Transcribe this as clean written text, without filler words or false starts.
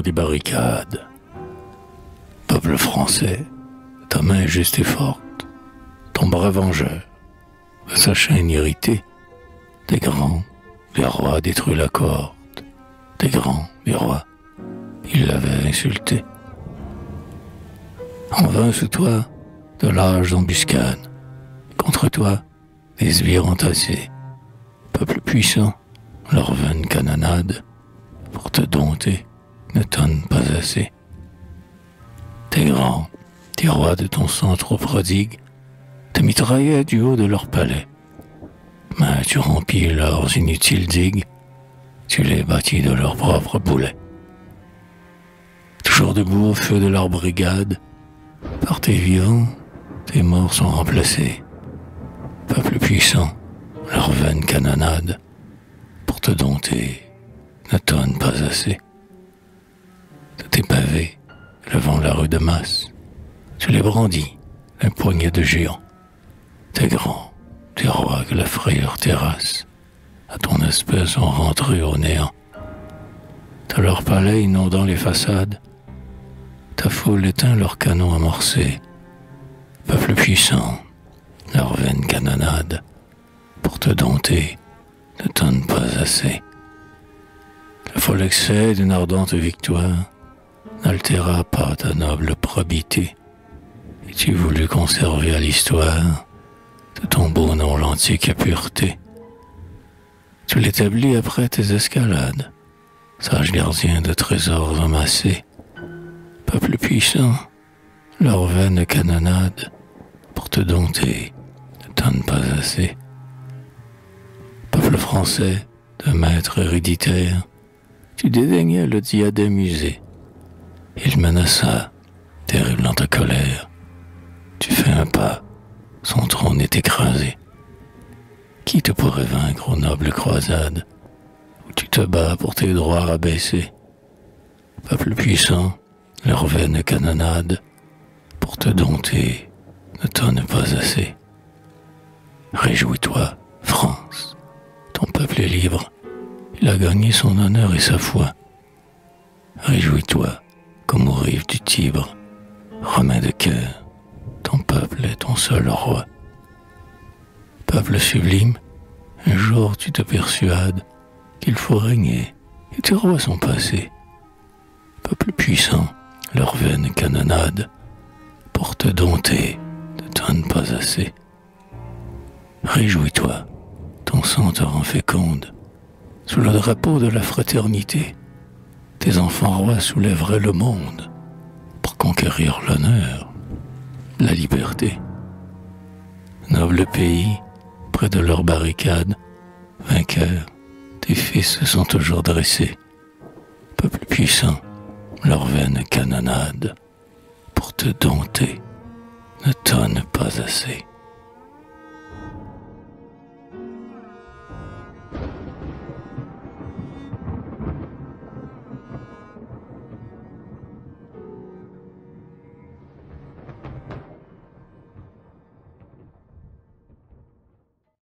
sortant des barricades. Peuple français, ta main est juste et forte, ton bras vengeur, de sa chaîne irritée, des grands, des rois détruit la corde, des grands, des rois, ils l'avaient insulté. En vain sous toi, de larges embuscades, contre toi, des sbires entassés, peuple puissant, leur vaine canonnade, pour te dompter, ne tonne pas assez. Tes grands, tes rois de ton sang trop prodigue, te mitraillaient du haut de leur palais. Mais tu rompis leurs inutiles digues, tu les bâtis de leurs propres boulets. Toujours debout au feu de leur brigade, par tes vivants, tes morts sont remplacés. Peuple puissant, leur vaine canonnade, pour te dompter, ne tonne pas assez. De tes pavés, levant la rue de masse, tu les brandis, un poignet de géants. Tes grands, tes rois que la frayeur terrasse, à ton espèce sont rentrés au néant. De leur palais inondant les façades, ta foule éteint leurs canons amorcés. Peuple puissant, leur vaine canonnade, pour te dompter, ne tonne pas assez. Le fol excès d'une ardente victoire n'altéra pas ta noble probité, et tu voulus conserver à l'histoire de ton beau nom l'antique pureté. Tu l'établis après tes escalades, sage gardien de trésors amassés. Peuple puissant, leur vaine canonnade, pour te dompter, ne tonne pas assez. Peuple français, de maître héréditaire, tu dédaignais le diadème usé. Il menaça, terrible en ta colère. Tu fais un pas, son trône est écrasé. Qui te pourrait vaincre aux nobles croisades, où tu te bats pour tes droits abaissés? Peuple puissant, leur vaine canonnade, pour te dompter, ne tonne pas assez. Réjouis-toi, France, ton peuple est libre, il a gagné son honneur et sa foi. Réjouis-toi, comme aux rives du Tibre, Romain de cœur, ton peuple est ton seul roi. Peuple sublime, un jour tu te persuades qu'il faut régner, et tes rois sont passés. Peuple puissant, leur vaine canonnade, pour te dompter, ne tonne pas assez. Réjouis-toi, ton sang te rend féconde, sous le drapeau de la fraternité, tes enfants rois soulèveraient le monde pour conquérir l'honneur, la liberté. Noble pays, près de leurs barricades, vainqueurs, tes fils se sont toujours dressés. Peuple puissant, leur vaine canonnade, pour te dompter, ne tonne pas assez.